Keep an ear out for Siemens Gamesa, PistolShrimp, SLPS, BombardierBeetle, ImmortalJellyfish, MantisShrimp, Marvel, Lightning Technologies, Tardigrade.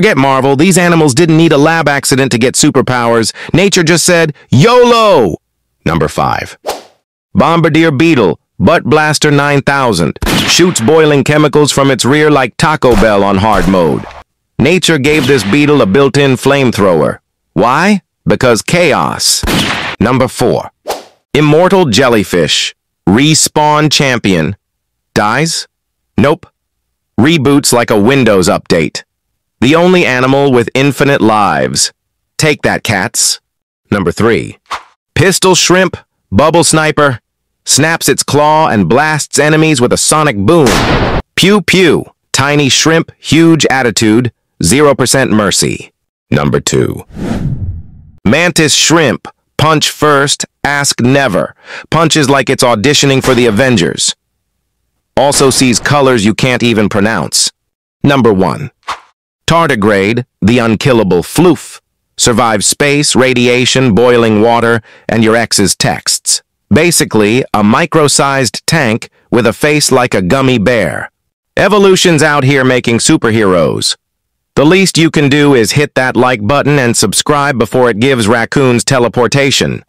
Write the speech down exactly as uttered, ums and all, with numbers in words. Forget Marvel, these animals didn't need a lab accident to get superpowers. Nature just said, YOLO! Number five. Bombardier Beetle, Butt Blaster nine thousand, shoots boiling chemicals from its rear like Taco Bell on hard mode. Nature gave this beetle a built-in flamethrower. Why? Because chaos. Number four. Immortal Jellyfish, Respawn Champion. Dies? Nope. Reboots like a Windows update. The only animal with infinite lives. Take that, cats. Number three. Pistol Shrimp, Bubble Sniper, snaps its claw and blasts enemies with a sonic boom. Pew pew. Tiny shrimp, huge attitude, zero percent mercy. Number two. Mantis Shrimp, punch first, ask never. Punches like it's auditioning for the Avengers. Also sees colors you can't even pronounce. Number one. Tardigrade, the unkillable floof, survives space, radiation, boiling water, and your ex's texts. Basically, a micro-sized tank with a face like a gummy bear. Evolution's out here making superheroes. The least you can do is hit that like button and subscribe before it gives raccoons teleportation.